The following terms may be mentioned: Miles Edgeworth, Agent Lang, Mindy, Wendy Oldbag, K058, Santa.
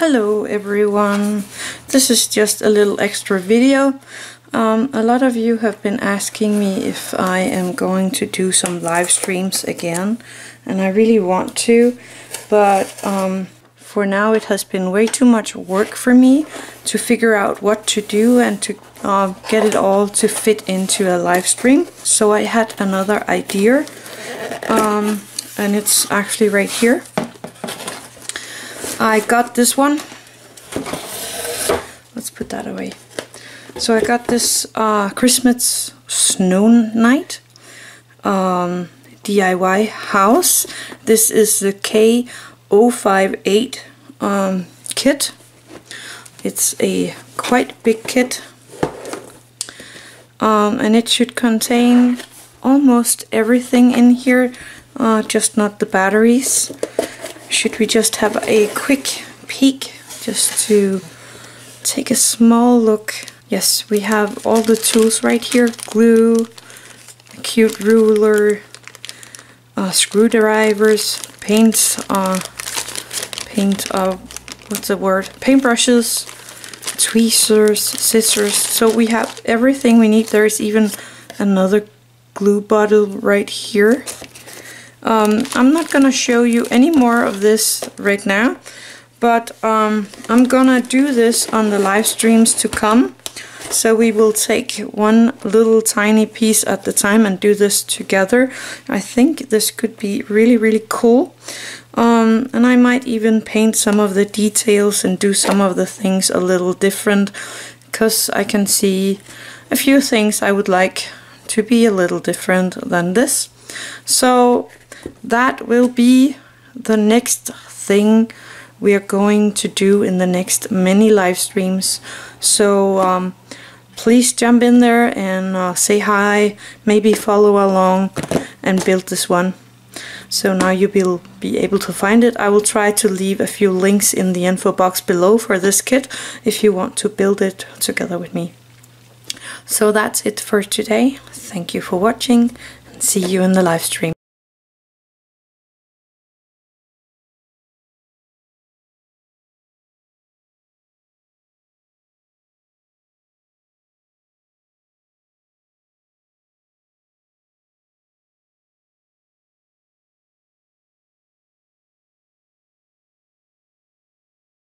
Hello everyone, this is just a little extra video. A lot of you have been asking me if I am going to do some live streams again, and I really want to, but for now it has been way too much work for me to figure out what to do and to get it all to fit into a live stream. So I had another idea, and it's actually right here. I got this one. Let's put that away. So I got this Christmas snow night DIY house. This is the K058 kit. It's a quite big kit, and it should contain almost everything in here, just not the batteries. Should we just have a quick peek, just to take a small look? Yes, we have all the tools right here. Glue, a cute ruler, screwdrivers, paints, paintbrushes, tweezers, scissors. So we have everything we need. There is even another glue bottle right here. I'm not gonna show you any more of this right now, but I'm gonna do this on the live streams to come, so we will take one little tiny piece at the time and do this together. I think this could be really, really cool, and I might even paint some of the details and do some of the things a little different, because I can see a few things I would like to be a little different than this. So that will be the next thing we are going to do in the next many live streams. So please jump in there and say hi, maybe follow along and build this one. So now you will be able to find it. I will try to leave a few links in the info box below for this kit if you want to build it together with me. So that's it for today. Thank you for watching. See you in the live stream.